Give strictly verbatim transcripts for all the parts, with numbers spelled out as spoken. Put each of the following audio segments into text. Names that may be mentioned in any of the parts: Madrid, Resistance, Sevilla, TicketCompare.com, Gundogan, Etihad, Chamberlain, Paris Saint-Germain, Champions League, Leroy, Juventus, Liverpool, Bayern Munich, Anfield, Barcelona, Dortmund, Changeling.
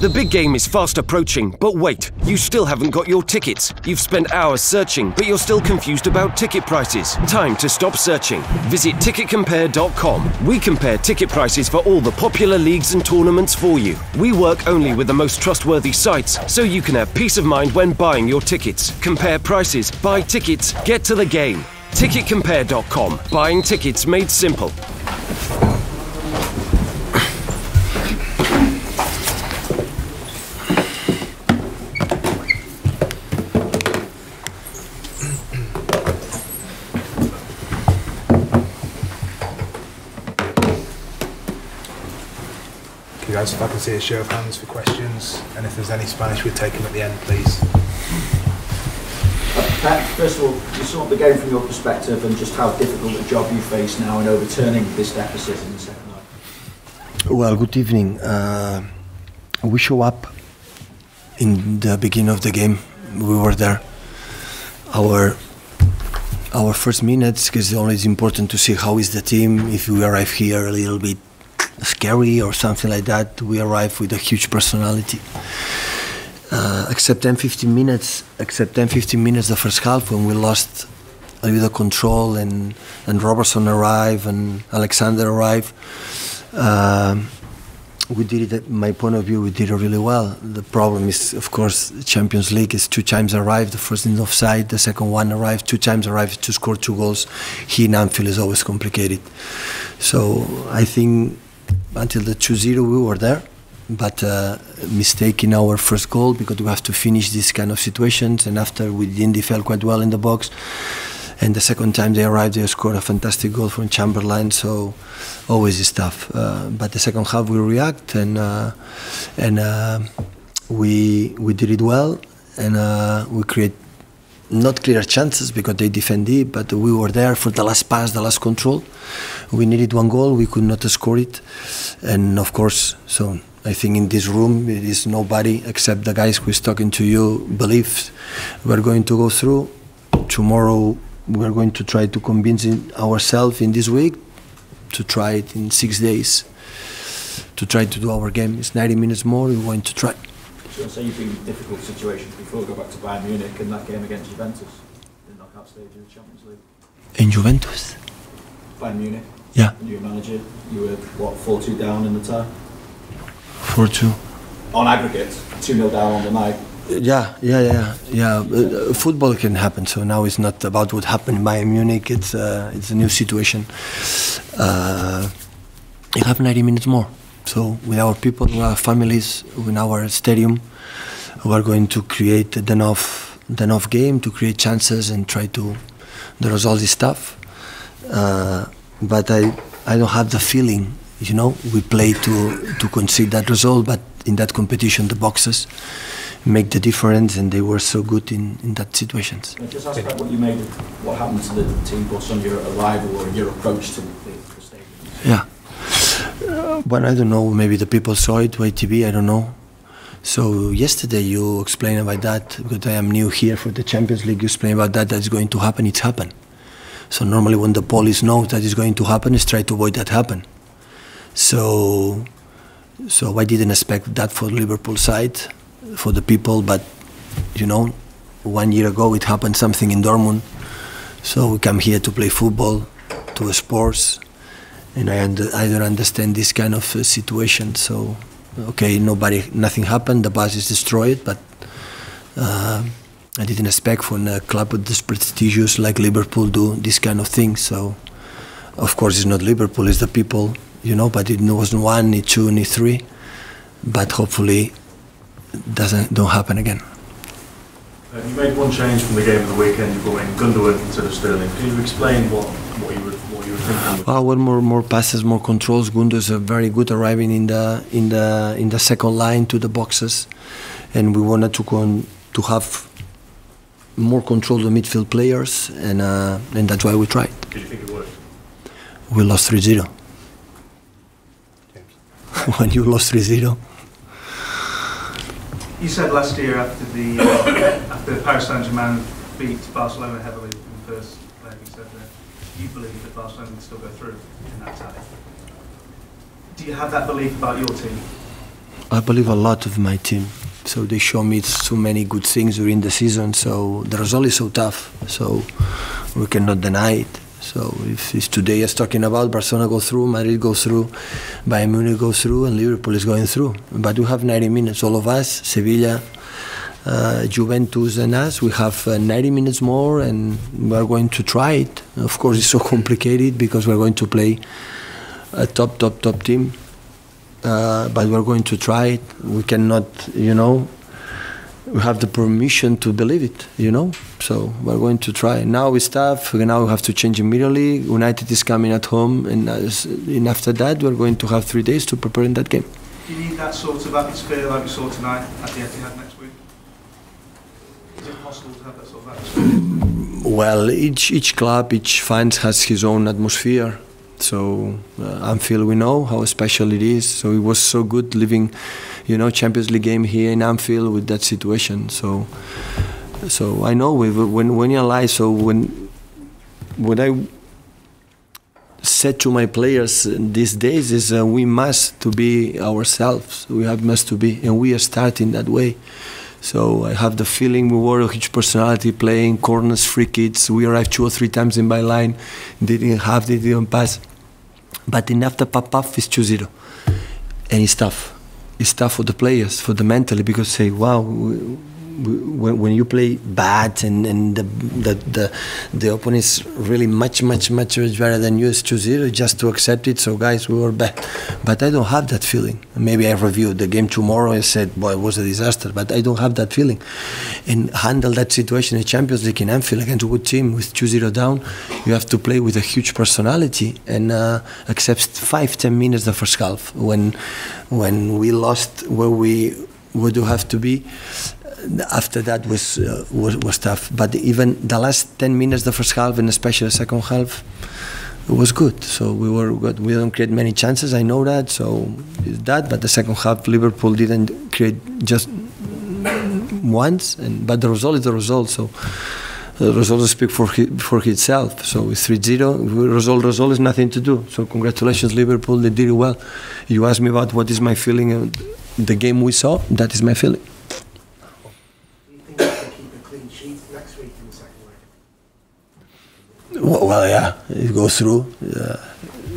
The big game is fast approaching, but wait, you still haven't got your tickets. You've spent hours searching, but you're still confused about ticket prices. Time to stop searching. Visit Ticket Compare dot com. We compare ticket prices for all the popular leagues and tournaments for you. We work only with the most trustworthy sites, so you can have peace of mind when buying your tickets. Compare prices, buy tickets, get to the game. Ticket Compare dot com. Buying tickets made simple. You guys, if I can see a show of hands for questions, and if there's any Spanish, we'd take them at the end, please. Pat, first of all, you saw the game from your perspective and just how difficult a job you face now in overturning this deficit in the second half. Well, good evening. Uh, we show up in the beginning of the game. We were there. Our our first minutes, because it's always important to see how is the team. If we arrive here a little bit scary or something like that, we arrive with a huge personality. Uh, except ten fifteen minutes, except ten fifteen minutes the first half, when we lost a little control and and Robertson arrived and Alexander arrived. Uh, we did it, my point of view, we did it really well. The problem is, of course, Champions League is two times arrived, the first in offside, the second one arrived, two times arrived to score two goals. Here in Anfield is always complicated. So I think until the two zero we were there, but uh, mistake in our first goal, because we have to finish these kind of situations, and after we didn't defend quite well in the box, and the second time they arrived they scored a fantastic goal from Chamberlain, so always is tough. Uh, but the second half we react, and uh, and uh, we we did it well, and uh, we create not clear chances because they defend it, but we were there for the last pass, the last control. We needed one goal, we could not score it, and of course, so I think in this room it is nobody except the guys who is talking to you believes we're going to go through. Tomorrow we're going to try to convince ourselves in this week to try it in six days, to try to do our game. It's ninety minutes more, we're going to try. So say you've been in difficult situations before. Go back to Bayern Munich and that game against Juventus in the knockout stage of the Champions League. In Juventus? Bayern Munich. Yeah. The new manager. You were, what, four two down in the tie? four two. On aggregate, two nil down on the night. Yeah, yeah, yeah, yeah. Uh, football can happen, so now it's not about what happened in Bayern Munich. It's, uh, it's a new situation. Uh, you have ninety minutes more. So with our people, with our families, with our stadium, we are going to create the enough, the enough game to create chances and try to the result is tough. Uh, but I, I don't have the feeling, you know, we play to, to concede that result, but in that competition the boxes make the difference, and they were so good in, in that situations. Can I just ask about what you made, what happened to the team bus on your arrival or your approach to the, the stadium? Yeah. Well, I don't know, maybe the people saw it by T V, I don't know. So yesterday you explained about that, because I am new here for the Champions League, you explained about that, that's going to happen, it's happened. So normally when the police know that is going to happen, is try to avoid that happen. So, so I didn't expect that for Liverpool side, for the people, but you know, one year ago it happened something in Dortmund. So we come here to play football, to sports. And I, under, I don't understand this kind of uh, situation. So, okay, nobody, nothing happened. The bus is destroyed, but uh, I didn't expect from a club this prestigious like Liverpool do this kind of thing. So, of course, it's not Liverpool; it's the people, you know. But it wasn't one, ni two, ni three. But hopefully, it doesn't don't happen again. Uh, you made one change from the game of the weekend. You brought in Gundogan instead of Sterling. Can you explain what what you were? Uh, well, more more passes, more controls. Gundogan are very good arriving in the in the in the second line to the boxes, and we wanted to con to have more control the midfield players, and uh, and that's why we tried. Did you think it worked? We lost three zero. When you lost three zero. You said last year after the uh, after Paris Saint-Germain beat Barcelona heavily in the first leg, you said that you believe that Barcelona can still go through in that tie. Do you have that belief about your team? I believe a lot of my team. So they show me so many good things during the season. So the result is so tough. So we cannot deny it. So if it's today is talking about Barcelona go through, Madrid goes through, Bayern Munich goes through, and Liverpool is going through. But we have ninety minutes, all of us, Sevilla, uh, Juventus and us, we have uh, ninety minutes more and we are going to try it. Of course it's so complicated because we are going to play a top, top, top team. Uh, but we are going to try it. We cannot, you know, we have the permission to believe it, you know. So we're going to try. Now it's tough. Now we have to change immediately. United is coming at home, and, as, and after that we're going to have three days to prepare in that game. Do you need that sort of atmosphere like we saw tonight at the Etihad next week? Is it possible to have that sort of atmosphere? Well, each each club, each fans has his own atmosphere. So uh, Anfield, we know how special it is. So it was so good living, you know, Champions League game here in Anfield with that situation. So, so I know we, when when you analyze. So when what I said to my players these days is uh, we must to be ourselves. We have must to be, and we are starting that way. So I have the feeling we were a huge personality playing corners, free kicks. We arrived two or three times in by line, didn't have, they didn't pass. But in after pop-up, it's two zero. And it's tough. It's tough for the players, for the mentally, because say, wow, we, we, when you play bad and, and the, the, the, the opponent is really much, much, much better than you, it's two zero, just to accept it. So guys, we were bad. But I don't have that feeling. Maybe I reviewed the game tomorrow and said, boy, it was a disaster, but I don't have that feeling. And handle that situation in Champions League in Anfield against a good team with two zero down, you have to play with a huge personality and uh, accept five, ten minutes the first half. When, when we lost where we would have to be, after that was, uh, was, was tough. But even the last ten minutes the first half and especially the second half, it was good. So we were good. We don't create many chances, I know that, so it's that. But the second half, Liverpool didn't create just once, and, but the result is the result. So the result speaks for, for itself. So with three zero, result, result is nothing to do. So congratulations, Liverpool, they did it well. You asked me about what is my feeling of the game we saw, that is my feeling. Do you think you can keep a clean sheet next week in the second leg? Well, well, yeah, it goes through. Uh,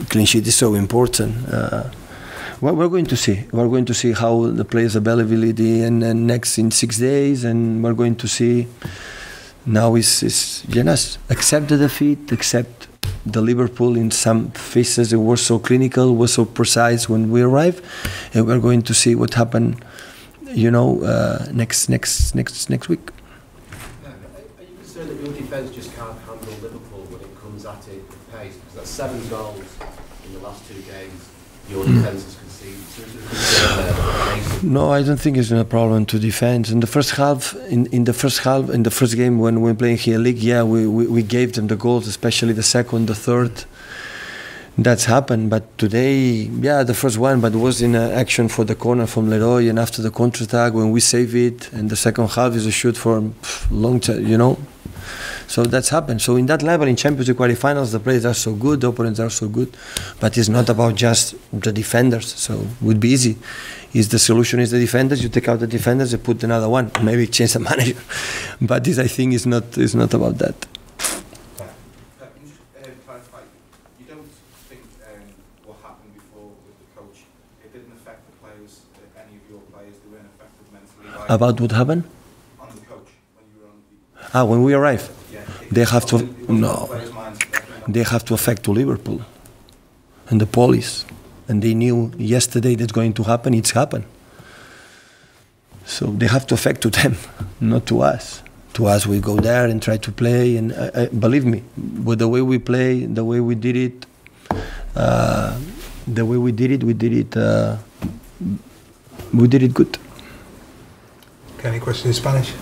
clean sheet is so important. Uh, well, we're going to see. We're going to see how the players' availability and, and next in six days, and we're going to see. Now is is yes, accept the defeat, accept the Liverpool in some phases. It was so clinical, was so precise when we arrived, and we're going to see what happened. You know, uh, next next next next week. Are you concerned that your defence just can't handle Liverpool at it with pace, because that's seven goals in the last two games your mm. defence has conceded? No, I don't think it's a problem to defend. In the first half, in, in the first half, in the first game when we were playing here league, yeah, we, we, we gave them the goals, especially the second, the third. That's happened, but today, yeah, the first one, but was in an action for the corner from Leroy, and after the counter-attack when we save it, and the second half is a shoot for pff, long time, you know. So that's happened. So in that level, in Champions League quarterfinals, the players are so good, the opponents are so good, but it's not about just the defenders. So it would be easy. Is the solution is the defenders? You take out the defenders, you put another one. Maybe change the manager. But this, I think, is not is not about that. Uh, can you just uh, clarify? You don't think um, what happened before with the coach, it didn't affect the players? Any of your players, they weren't affected mentally? Like about what happened? On the coach when you were on the. Ah, when we arrived. They have to no. They have to affect to Liverpool and the police, and they knew yesterday that's going to happen. It's happened. So they have to affect to them, not to us. To us, we go there and try to play. And I, I, believe me, with the way we play, the way we did it, uh, the way we did it, we did it, uh, we did it good. Okay, any questions in Spanish?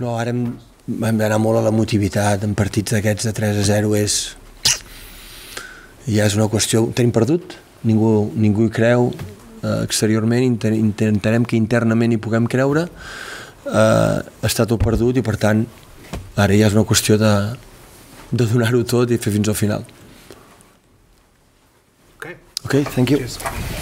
No, ara vam anar molt a l'emotivitat en partits d'aquests de tres a zero. És, ja és una qüestió, ho tenim perdut, ningú, ningú hi creu, eh, exteriorment inter, intentarem que internament hi puguem creure, eh, està tot perdut i per tant ara ja és una qüestió de, de donar-ho tot I fer fins al final. Ok, thank you. Cheers.